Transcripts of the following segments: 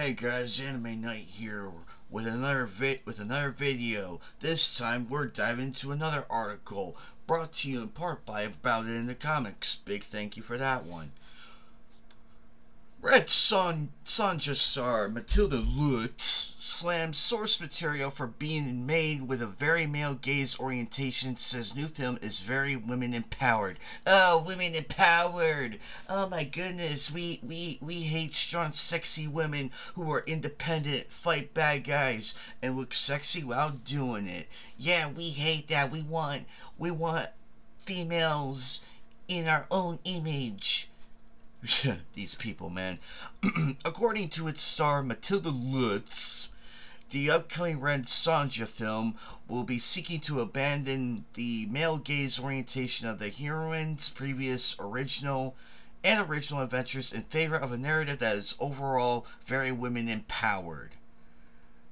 Hey guys, Anime Knight here with another video. This time we're diving into another article brought to you in part by Bounded in the Comics. Big thank you for that one. Red Sonja star Matilda Lutz slams source material for being made with a very male gaze orientation. Says new film is very women empowered. Oh, women empowered! Oh my goodness, we hate strong, sexy women who are independent, fight bad guys, and look sexy while doing it. Yeah, we hate that. We want females in our own image. These people, man. According to its star Matilda Lutz, the upcoming Red Sonja film will be seeking to abandon the male gaze orientation of the heroine's previous original adventures in favor of a narrative that is overall very women empowered.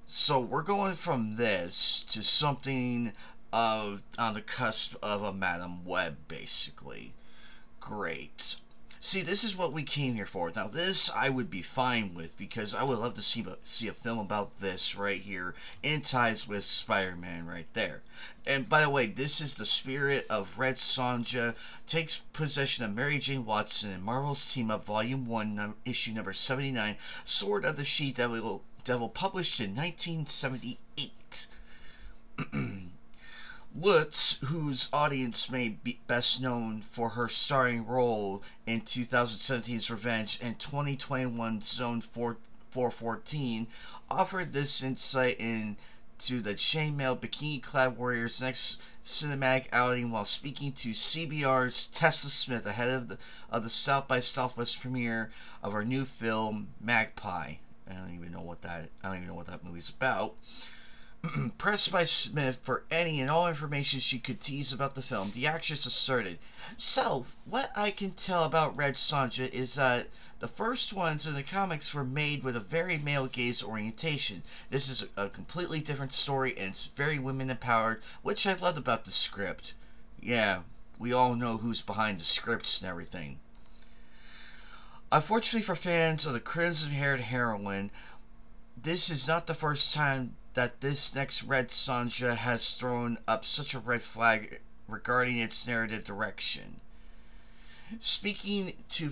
So we're going from this to something on the cusp of a Madame Webb, basically. Great. See, this is what we came here for. Now, this I would be fine with, because I would love to see a film about this right here, in ties with Spider-Man right there. And by the way, this is the spirit of Red Sonja takes possession of Mary Jane Watson in Marvel's Team-Up, Volume 1, Issue Number 79, Sword of the She-Devil, published in 1978. Lutz, whose audience may be best known for her starring role in 2017's Revenge and 2021's Zone 414, offered this insight into the chainmail bikini-clad warrior's next cinematic outing while speaking to CBR's Tessa Smith ahead of the South by Southwest premiere of her new film Magpie. I don't even know what that movie's about. Pressed by Smith for any and all information she could tease about the film, the actress asserted, "So, what I can tell about Red Sonja is that the first ones in the comics were made with a very male gaze orientation. This is a completely different story, and it's very women empowered, which I love about the script." Yeah, we all know who's behind the scripts and everything. Unfortunately for fans of the crimson-haired heroine, this is not the first time that this next Red Sonja has thrown up such a red flag regarding its narrative direction. Speaking to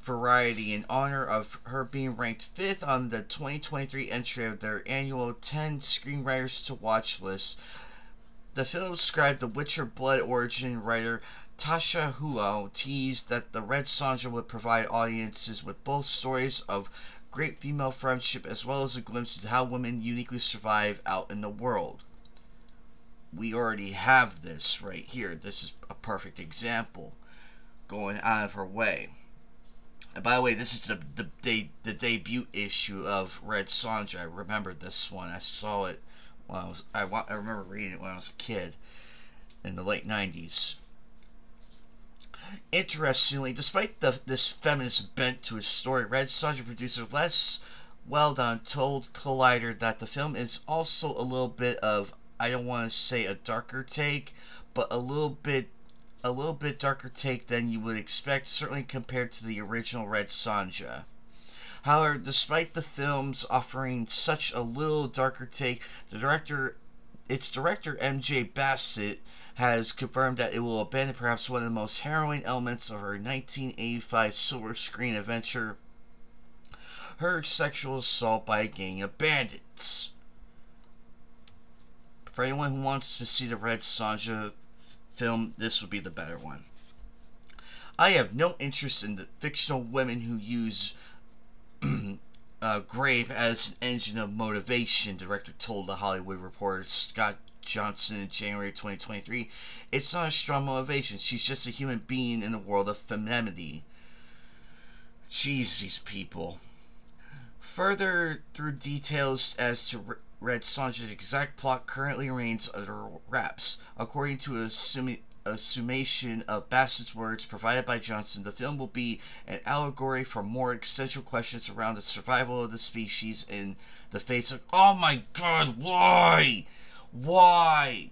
Variety in honor of her being ranked 5th on the 2023 entry of their annual 10 Screenwriters to Watch list, the film scribe The Witcher Blood origin writer Tasha Huo teased that the Red Sonja would provide audiences with both stories of great female friendship as well as a glimpse into how women uniquely survive out in the world. We already have this right here. This is a perfect example going out of her way. And by the way, this is the debut issue of Red Sonja. I remember this one. I saw it when I remember reading it when I was a kid in the late 90s. Interestingly, despite this feminist bent to his story, Red Sonja producer Les Weldon told Collider that the film is also a little bit of, I don't want to say a darker take, but a little bit darker take than you would expect, certainly compared to the original Red Sonja. However, despite the film's offering such a little darker take, its director MJ Bassett has confirmed that it will abandon perhaps one of the most harrowing elements of her 1985 silver screen adventure, her sexual assault by a gang of bandits. For anyone who wants to see the Red Sonja film, this would be the better one. I have no interest in the fictional women who use grave as an engine of motivation, director told The Hollywood Reporter Scott Johnson in January 2023. "It's not a strong motivation. She's just a human being in the world of femininity." Jeez, these people. Further through details as to Red Sonja's exact plot currently remains under wraps. According to a summation of Bassett's words provided by Johnson, the film will be an allegory for more existential questions around the survival of the species in the face of, oh my god, why? Why?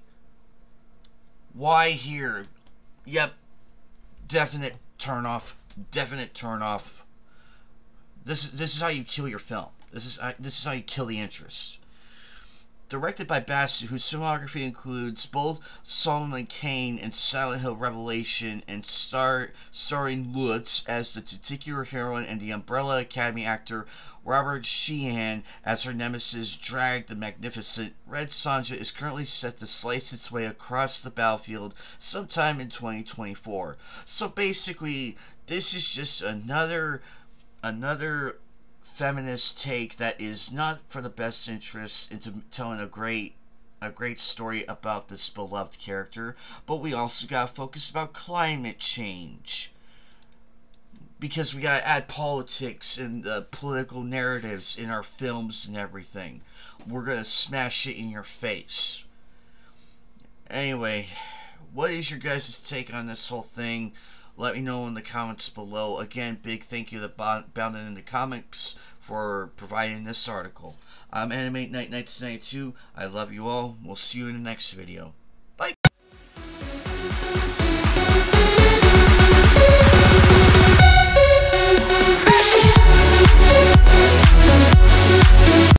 Why here? Yep. Definite turn off. This is how you kill your film. This is how you kill the interest. Directed by Bassett, whose filmography includes both Solomon Kane and Silent Hill Revelation, and starring Lutz as the titular heroine and the Umbrella Academy actor Robert Sheehan as her nemesis, Drag the Magnificent, Red Sonja is currently set to slice its way across the battlefield sometime in 2024. So basically, this is just another feminist take that is not for the best interest into telling a great story about this beloved character, but we also got to focus about climate change, because we got to add politics and political narratives in our films and everything. We're going to smash it in your face. Anyway, what is your guys' take on this whole thing? Let me know in the comments below. Again, big thank you to Bounded in the Comics for providing this article. I'm AnimeKnight1992. I love you all. We'll see you in the next video.